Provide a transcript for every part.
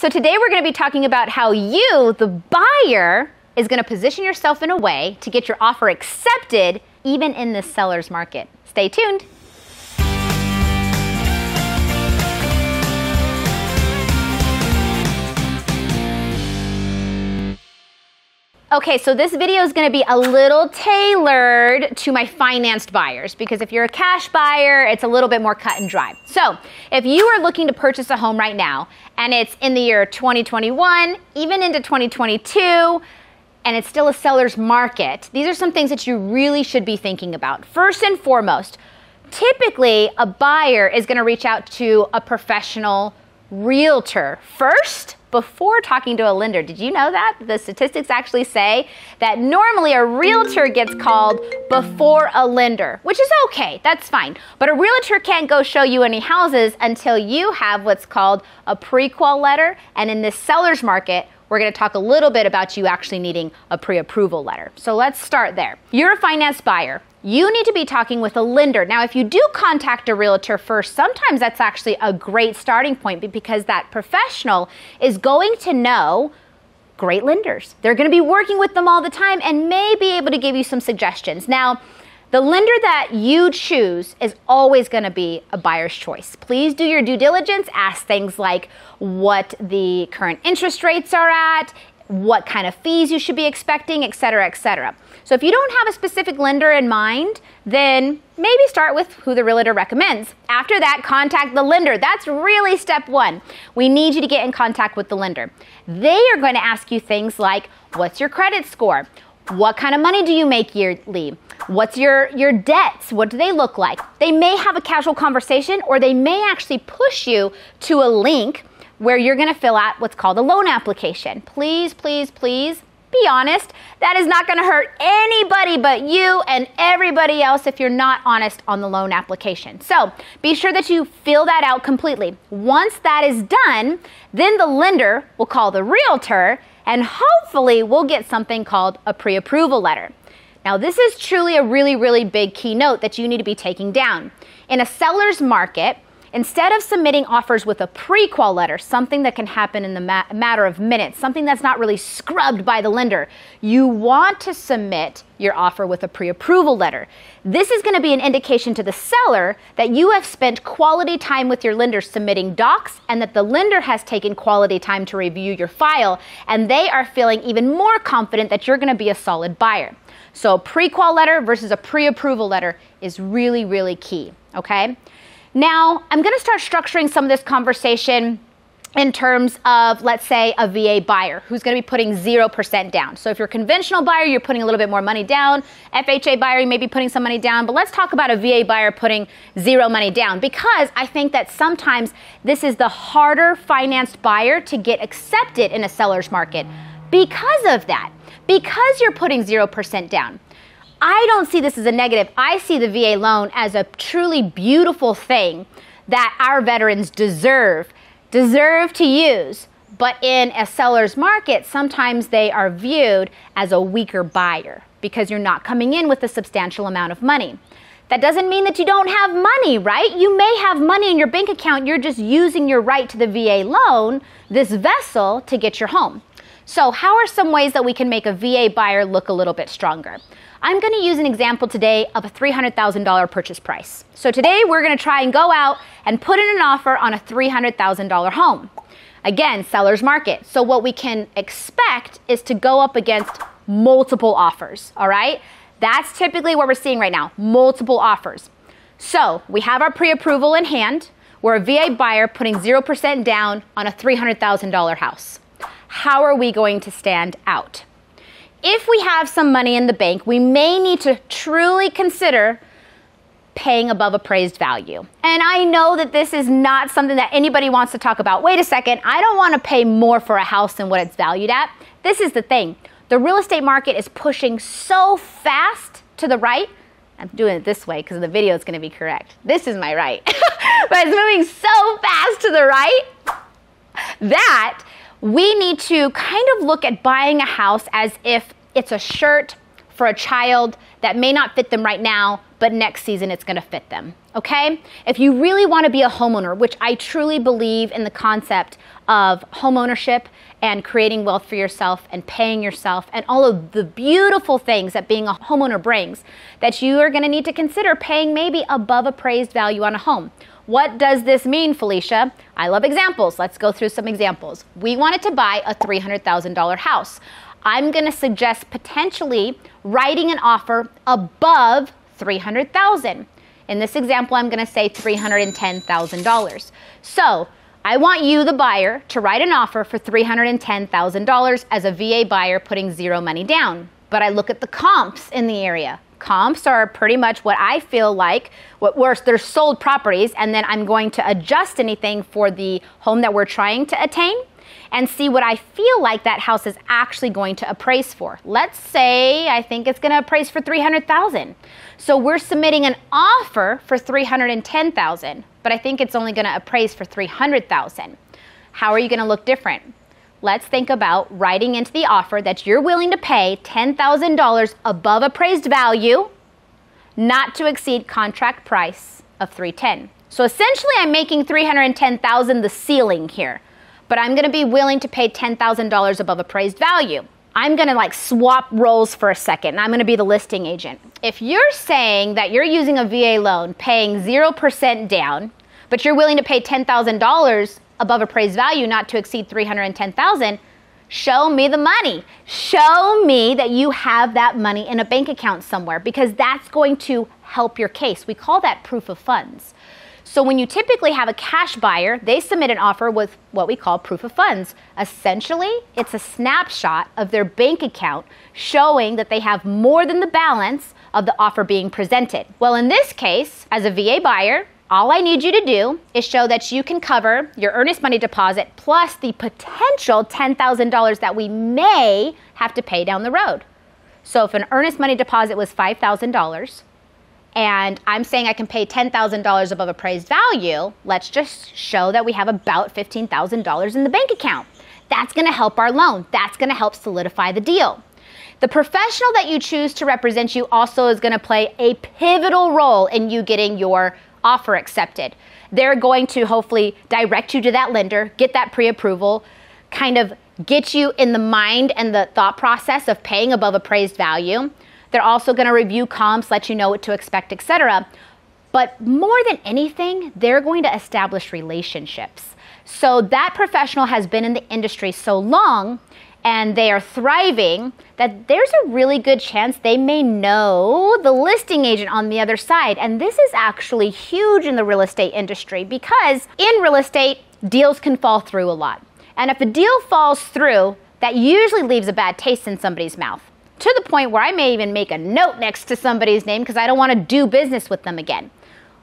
So today we're going to be talking about how you, the buyer, is going to position yourself in a way to get your offer accepted even in the seller's market. Stay tuned. Okay, so this video is gonna be a little tailored to my financed buyers, because if you're a cash buyer, it's a little bit more cut and dry. So if you are looking to purchase a home right now, and it's in the year 2021, even into 2022, and it's still a seller's market, these are some things that you really should be thinking about. First and foremost, typically a buyer is gonna reach out to a professional realtor first, before talking to a lender. Did you know that? The statistics actually say that normally a realtor gets called before a lender, which is okay, that's fine. But a realtor can't go show you any houses until you have what's called a pre-qual letter. And in this seller's market, we're gonna talk a little bit about you actually needing a pre-approval letter. So let's start there. You're a finance buyer. You need to be talking with a lender. Now, if you do contact a realtor first, sometimes that's actually a great starting point, because that professional is going to know great lenders. They're going to be working with them all the time and may be able to give you some suggestions. Now, the lender that you choose is always going to be a buyer's choice. Please do your due diligence. Ask things like what the current interest rates are at, what kind of fees you should be expecting, et cetera, et cetera. So if you don't have a specific lender in mind, then maybe start with who the realtor recommends. After that, contact the lender. That's really step one. We need you to get in contact with the lender. They are going to ask you things like, what's your credit score? What kind of money do you make yearly? What's your debts? What do they look like? They may have a casual conversation, or they may actually push you to a link where you're gonna fill out what's called a loan application. Please, please, please be honest. That is not gonna hurt anybody but you and everybody else if you're not honest on the loan application. So be sure that you fill that out completely. Once that is done, then the lender will call the realtor, and hopefully we'll get something called a pre-approval letter. Now, this is truly a really, really big keynote that you need to be taking down. In a seller's market, instead of submitting offers with a pre-qual letter, something that can happen in the matter of minutes, something that's not really scrubbed by the lender, you want to submit your offer with a pre-approval letter. This is going to be an indication to the seller that you have spent quality time with your lender submitting docs, and that the lender has taken quality time to review your file, and they are feeling even more confident that you're going to be a solid buyer. So a pre-qual letter versus a pre-approval letter is really, really key, okay? Now, I'm going to start structuring some of this conversation in terms of, let's say, a VA buyer who's going to be putting 0% down. So if you're a conventional buyer, you're putting a little bit more money down. FHA buyer, you may be putting some money down. But let's talk about a VA buyer putting zero money down, because I think that sometimes this is the harder financed buyer to get accepted in a seller's market because of that, because you're putting 0% down. I don't see this as a negative. I see the VA loan as a truly beautiful thing that our veterans deserve to use. But in a seller's market, sometimes they are viewed as a weaker buyer because you're not coming in with a substantial amount of money. That doesn't mean that you don't have money, right? You may have money in your bank account. You're just using your right to the VA loan, this vessel, to get your home. So how are some ways that we can make a VA buyer look a little bit stronger? I'm going to use an example today of a $300,000 purchase price. So today we're going to try and go out and put in an offer on a $300,000 home. Again, seller's market. So what we can expect is to go up against multiple offers, all right? That's typically what we're seeing right now, multiple offers. So we have our pre-approval in hand. We're a VA buyer putting 0% down on a $300,000 house. How are we going to stand out? If we have some money in the bank, we may need to truly consider paying above appraised value. And I know that this is not something that anybody wants to talk about. Wait a second, I don't want to pay more for a house than what it's valued at. This is the thing. The real estate market is pushing so fast to the right. I'm doing it this way because the video is going to be correct. This is my right. But it's moving so fast to the right that we need to kind of look at buying a house as if it's a shirt for a child that may not fit them right now, but next season it's gonna fit them, okay? If you really wanna be a homeowner, which I truly believe in the concept of homeownership and creating wealth for yourself and paying yourself and all of the beautiful things that being a homeowner brings, that you are gonna need to consider paying maybe above appraised value on a home. What does this mean, Falisha? I love examples. Let's go through some examples. We wanted to buy a $300,000 house. I'm gonna suggest potentially writing an offer above $300,000. In this example, I'm gonna say $310,000. So I want you, the buyer, to write an offer for $310,000 as a VA buyer putting zero money down. But I look at the comps in the area. Comps are pretty much what I feel like, they're sold properties, and then I'm going to adjust anything for the home that we're trying to attain and see what I feel like that house is actually going to appraise for. Let's say I think it's gonna appraise for $300,000. So we're submitting an offer for $310,000, but I think it's only gonna appraise for $300,000. How are you gonna look different? Let's think about writing into the offer that you're willing to pay $10,000 above appraised value, not to exceed contract price of $310,000. So essentially I'm making $310,000 the ceiling here, but I'm gonna be willing to pay $10,000 above appraised value. I'm gonna like swap roles for a second, and I'm gonna be the listing agent. If you're saying that you're using a VA loan paying 0% down, but you're willing to pay $10,000 above appraised value, not to exceed $310,000, show me the money. Show me that you have that money in a bank account somewhere, because that's going to help your case. We call that proof of funds. So when you typically have a cash buyer, they submit an offer with what we call proof of funds. Essentially, it's a snapshot of their bank account showing that they have more than the balance of the offer being presented. Well, in this case, as a VA buyer, all I need you to do is show that you can cover your earnest money deposit plus the potential $10,000 that we may have to pay down the road. So if an earnest money deposit was $5,000 and I'm saying I can pay $10,000 above appraised value, let's just show that we have about $15,000 in the bank account. That's gonna help our loan. That's gonna help solidify the deal. The professional that you choose to represent you also is gonna play a pivotal role in you getting your offer accepted. They're going to hopefully direct you to that lender, get that pre-approval, kind of get you in the mind and the thought process of paying above appraised value. They're also going to review comps, let you know what to expect, etc. But more than anything, they're going to establish relationships. So that professional has been in the industry so long and they are thriving that there's a really good chance they may know the listing agent on the other side. And this is actually huge in the real estate industry, because in real estate, deals can fall through a lot. And if a deal falls through, that usually leaves a bad taste in somebody's mouth, to the point where I may even make a note next to somebody's name because I don't want to do business with them again.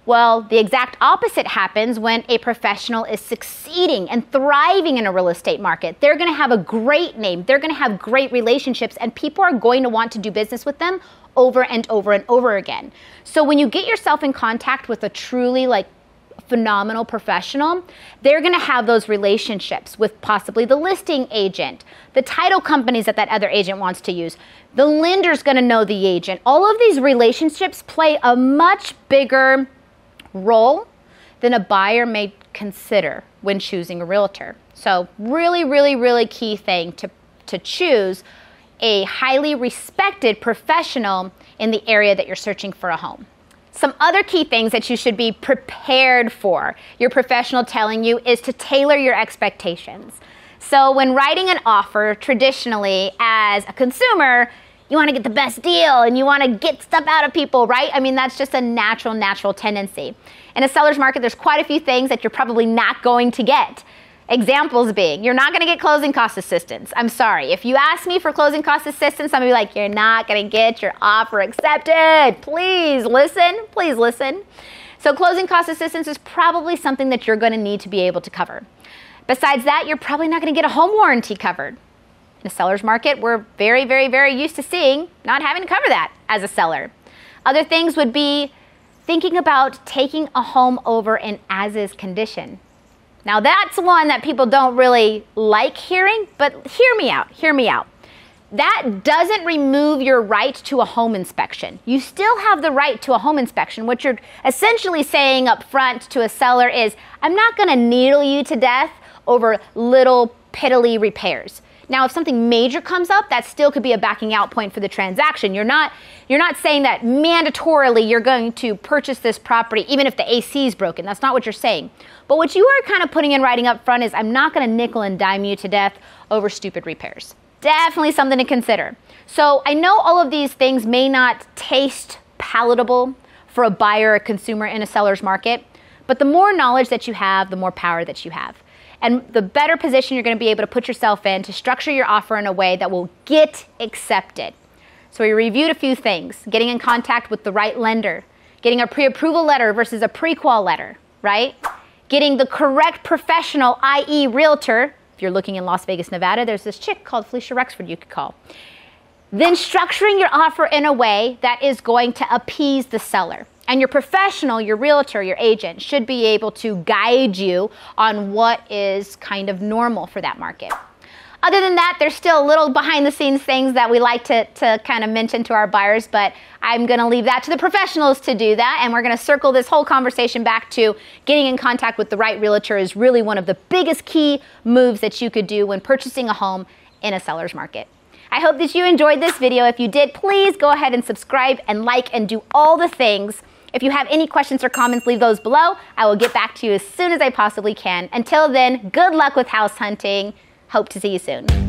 Well, the exact opposite happens when a professional is succeeding and thriving in a real estate market. They're gonna have a great name, they're gonna have great relationships, and people are going to want to do business with them over and over and over again. So when you get yourself in contact with a truly like phenomenal professional, they're gonna have those relationships with possibly the listing agent, the title companies that that other agent wants to use. The lender's gonna know the agent. All of these relationships play a much bigger role than a buyer may consider when choosing a realtor. So really key thing to choose a highly respected professional in the area that you're searching for a home. Some other key things that you should be prepared for, your professional telling you, is to tailor your expectations. So when writing an offer, traditionally as a consumer, you want to get the best deal and you want to get stuff out of people, right? I mean, that's just a natural tendency. In a seller's market, there's quite a few things that you're probably not going to get. Examples being, you're not going to get closing cost assistance. I'm sorry. If you ask me for closing cost assistance, I'm going to be like, you're not going to get your offer accepted. Please listen. Please listen. So closing cost assistance is probably something that you're going to need to be able to cover. Besides that, you're probably not going to get a home warranty covered. In a seller's market, we're very used to seeing not having to cover that as a seller. Other things would be thinking about taking a home over in as-is condition. Now that's one that people don't really like hearing, but hear me out, That doesn't remove your right to a home inspection. You still have the right to a home inspection. What you're essentially saying up front to a seller is, I'm not going to needle you to death over little piddly repairs. Now, if something major comes up, that still could be a backing out point for the transaction. You're not saying that mandatorily you're going to purchase this property even if the AC is broken. That's not what you're saying. But what you are kind of putting in writing up front is, I'm not going to nickel and dime you to death over stupid repairs. Definitely something to consider. So I know all of these things may not taste palatable for a buyer, a consumer in a seller's market, but the more knowledge that you have, the more power that you have. And the better position you're going to be able to put yourself in to structure your offer in a way that will get accepted. So we reviewed a few things: getting in contact with the right lender, getting a pre-approval letter versus a pre-qual letter, right? Getting the correct professional, i.e. realtor. If you're looking in Las Vegas, Nevada, there's this chick called Falisha Rexford you could call. Then structuring your offer in a way that is going to appease the seller. And your professional, your realtor, your agent should be able to guide you on what is kind of normal for that market. Other than that, there's still little behind the scenes things that we like to kind of mention to our buyers, but I'm going to leave that to the professionals to do that. And we're going to circle this whole conversation back to getting in contact with the right realtor is really one of the biggest key moves that you could do when purchasing a home in a seller's market. I hope that you enjoyed this video. If you did, please go ahead and subscribe and like and do all the things. If you have any questions or comments, leave those below. I will get back to you as soon as I possibly can. Until then, good luck with house hunting. Hope to see you soon.